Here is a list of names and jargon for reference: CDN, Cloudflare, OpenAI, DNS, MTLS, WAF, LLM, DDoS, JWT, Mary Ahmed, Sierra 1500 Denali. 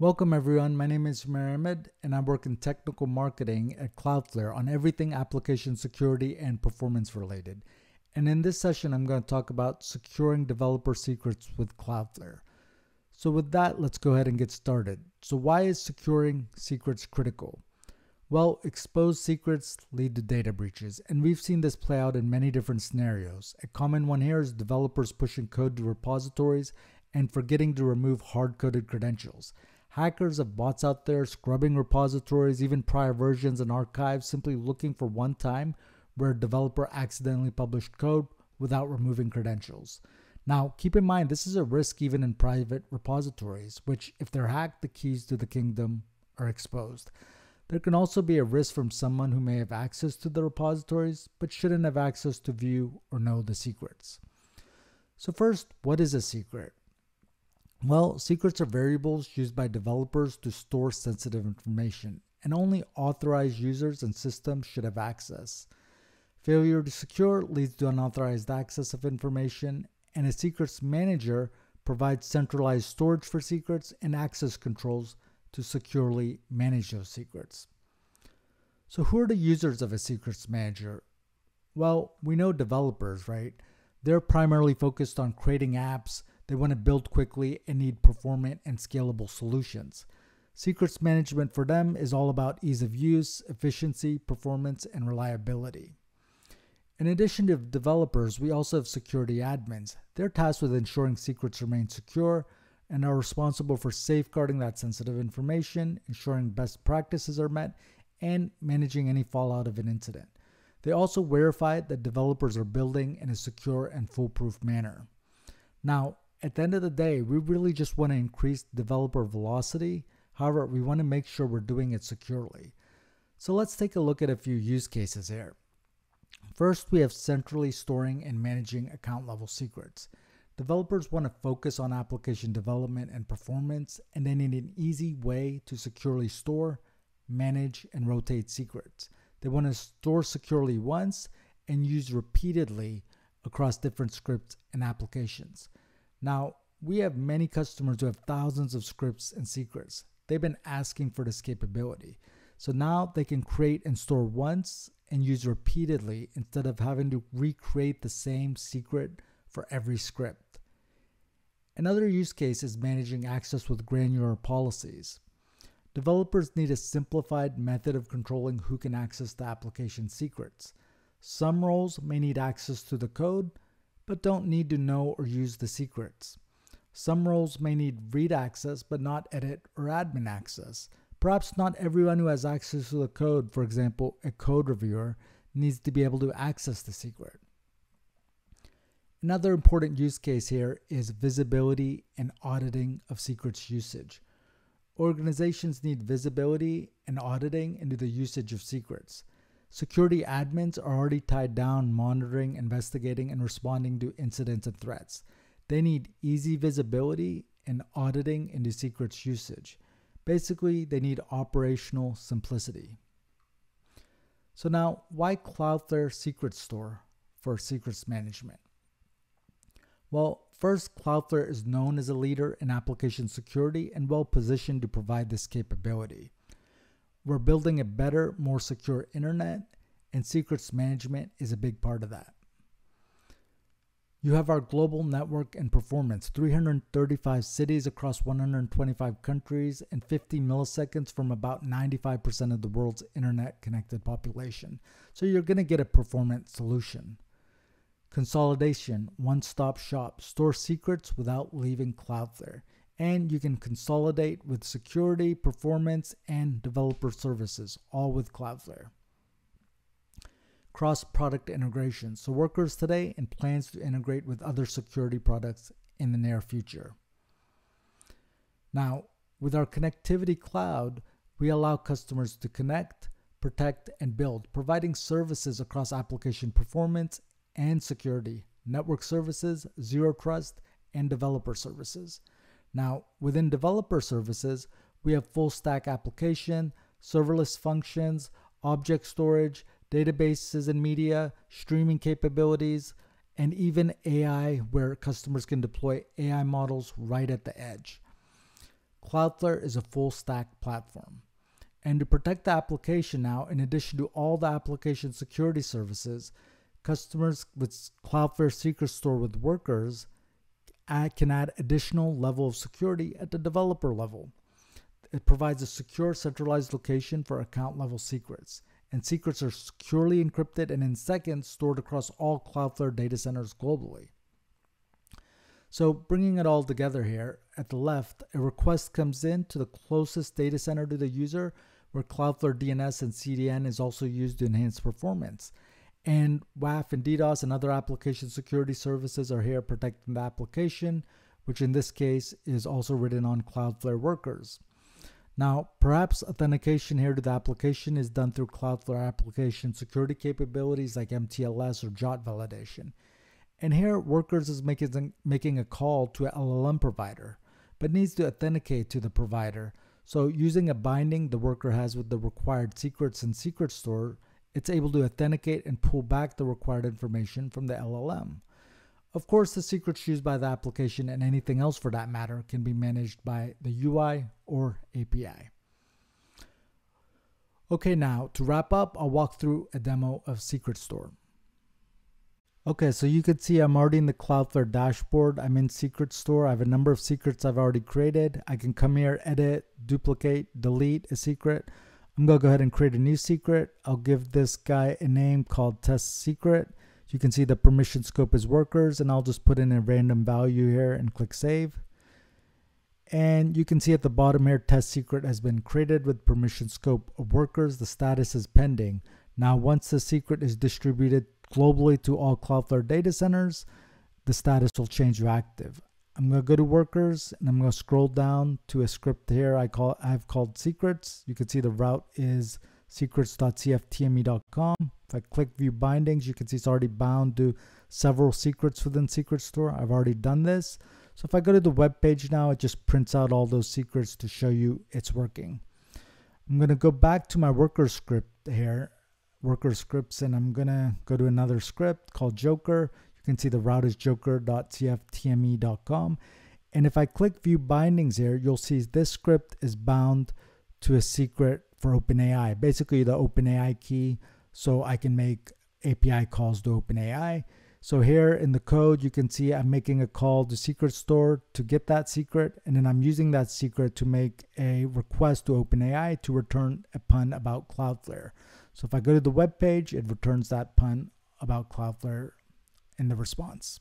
Welcome everyone, my name is Mary Ahmed and I work in technical marketing at Cloudflare on everything application security and performance related. And in this session, I'm going to talk about securing developer secrets with Cloudflare. So with that, let's go ahead and get started. So why is securing secrets critical? Well, exposed secrets lead to data breaches, and we've seen this play out in many different scenarios. A common one here is developers pushing code to repositories and forgetting to remove hard-coded credentials. Hackers have bots out there scrubbing repositories, even prior versions and archives, simply looking for one time where a developer accidentally published code without removing credentials. Now, keep in mind, this is a risk even in private repositories, which if they're hacked, the keys to the kingdom are exposed. There can also be a risk from someone who may have access to the repositories, but shouldn't have access to view or know the secrets. So first, what is a secret? Well, secrets are variables used by developers to store sensitive information, and only authorized users and systems should have access. Failure to secure leads to unauthorized access of information, and a secrets manager provides centralized storage for secrets and access controls to securely manage those secrets. So who are the users of a secrets manager? Well, we know developers, right? They're primarily focused on creating apps. They want to build quickly and need performant and scalable solutions. Secrets management for them is all about ease of use, efficiency, performance, and reliability. In addition to developers, we also have security admins. They're tasked with ensuring secrets remain secure and are responsible for safeguarding that sensitive information, ensuring best practices are met, and managing any fallout of an incident. They also verify that developers are building in a secure and foolproof manner. Now, at the end of the day, we really just want to increase developer velocity. However, we want to make sure we're doing it securely. So let's take a look at a few use cases here. First, we have centrally storing and managing account level secrets. Developers want to focus on application development and performance, and they need an easy way to securely store, manage, and rotate secrets. They want to store securely once and use repeatedly across different scripts and applications. Now, we have many customers who have thousands of scripts and secrets. They've been asking for this capability. So now they can create and store once and use repeatedly instead of having to recreate the same secret for every script. Another use case is managing access with granular policies. Developers need a simplified method of controlling who can access the application secrets. Some roles may need access to the code, but don't need to know or use the secrets. Some roles may need read access, but not edit or admin access. Perhaps not everyone who has access to the code, for example, a code reviewer, needs to be able to access the secret. Another important use case here is visibility and auditing of secrets usage. Organizations need visibility and auditing into the usage of secrets. Security admins are already tied down monitoring, investigating, and responding to incidents and threats. They need easy visibility and auditing into secrets usage. Basically, they need operational simplicity. So now, why Cloudflare Secrets Store for secrets management? Well, first, Cloudflare is known as a leader in application security and well-positioned to provide this capability. We're building a better, more secure internet, and secrets management is a big part of that. You have our global network and performance, 335 cities across 125 countries and 50 milliseconds from about 95% of the world's internet-connected population. So you're going to get a performant solution. Consolidation, one-stop shop, store secrets without leaving Cloudflare. And you can consolidate with security, performance, and developer services, all with Cloudflare. Cross-product integration. So workers today and plans to integrate with other security products in the near future. Now, with our connectivity cloud, we allow customers to connect, protect, and build, providing services across application performance and security, network services, zero trust, and developer services. Now, within developer services, we have full stack application, serverless functions, object storage, databases and media, streaming capabilities, and even AI, where customers can deploy AI models right at the edge. Cloudflare is a full stack platform. And to protect the application now, in addition to all the application security services, customers with Cloudflare Secrets Store with Workers can add additional level of security at the developer level. It provides a secure centralized location for account level secrets. And secrets are securely encrypted and in seconds stored across all Cloudflare data centers globally. So bringing it all together here, at the left, a request comes in to the closest data center to the user, where Cloudflare DNS and CDN is also used to enhance performance. And WAF and DDoS and other application security services are here protecting the application, which in this case is also written on Cloudflare Workers. Now, perhaps authentication here to the application is done through Cloudflare application security capabilities like MTLS or JWT validation. And here, Workers is making a call to an LLM provider, but needs to authenticate to the provider. So using a binding the worker has with the required secrets in Secrets Store, it's able to authenticate and pull back the required information from the LLM. Of course, the secrets used by the application and anything else for that matter can be managed by the UI or API. Okay, now to wrap up, I'll walk through a demo of Secrets Store. Okay, so you can see I'm already in the Cloudflare dashboard. I'm in Secrets Store. I have a number of secrets I've already created. I can come here, edit, duplicate, delete a secret. I'm going to go ahead and create a new secret. I'll give this guy a name called test secret. You can see the permission scope is workers, and I'll just put in a random value here and click save. And you can see at the bottom here, test secret has been created with permission scope of workers. The status is pending. Now, once the secret is distributed globally to all Cloudflare data centers, the status will change to active. I'm going to go to Workers, and I'm going to scroll down to a script here I've called Secrets. You can see the route is secrets.cftme.com. If I click View Bindings, you can see it's already bound to several secrets within Secrets Store. I've already done this. So if I go to the web page now, it just prints out all those secrets to show you it's working. I'm going to go back to my Workers script here. Worker scripts, and I'm gonna go to another script called Joker. You can see the route is joker.cftme.com, and if I click View Bindings here, you'll see this script is bound to a secret for OpenAI, basically the OpenAI key, so I can make API calls to OpenAI. So here in the code, you can see I'm making a call to Secrets Store to get that secret, and then I'm using that secret to make a request to OpenAI to return a pun about Cloudflare. So if I go to the web page, it returns that pun about Cloudflare in the response.